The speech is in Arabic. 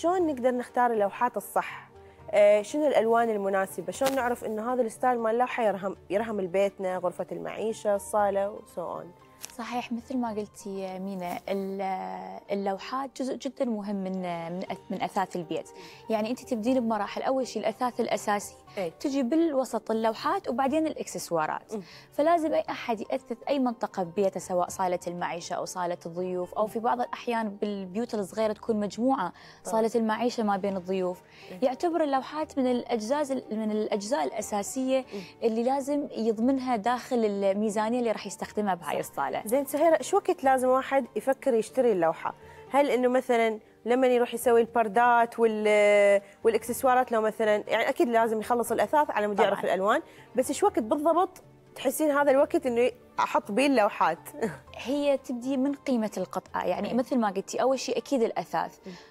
شلون نقدر نختار اللوحات الصح؟ شنو الالوان المناسبه؟ شلون نعرف انه هذا الستايل مال اللوحه يرهم البيتنا، غرفه المعيشه، الصاله وسو اون. صحيح مثل ما قلتي مينا، اللوحات جزء جدا مهم من اثاث البيت، يعني انت تبدين بمراحل. اول شيء الاثاث الاساسي تجي بالوسط اللوحات وبعدين الاكسسوارات، فلازم اي احد ياثث اي منطقه ببيته، سواء صاله المعيشه او صاله الضيوف، او في بعض الاحيان بالبيوت الصغيره تكون مجموعه صاله المعيشه ما بين الضيوف. يعتبر اللوحات من الاجزاء الاساسيه اللي لازم يضمنها داخل الميزانيه اللي راح يستخدمها بهاي الصاله. زين سهيره، شو وقت لازم واحد يفكر يشتري اللوحه؟ هل انه مثلا لما يروح يسوي البردات والاكسسوارات، لو مثلا يعني اكيد لازم يخلص الاثاث على مود يعرف الالوان، بس ايش وقت بالضبط تحسين هذا الوقت انه احط بيه اللوحات؟ هي تبدي من قيمه القطعه، يعني مثل ما قلتي اول شيء اكيد الاثاث.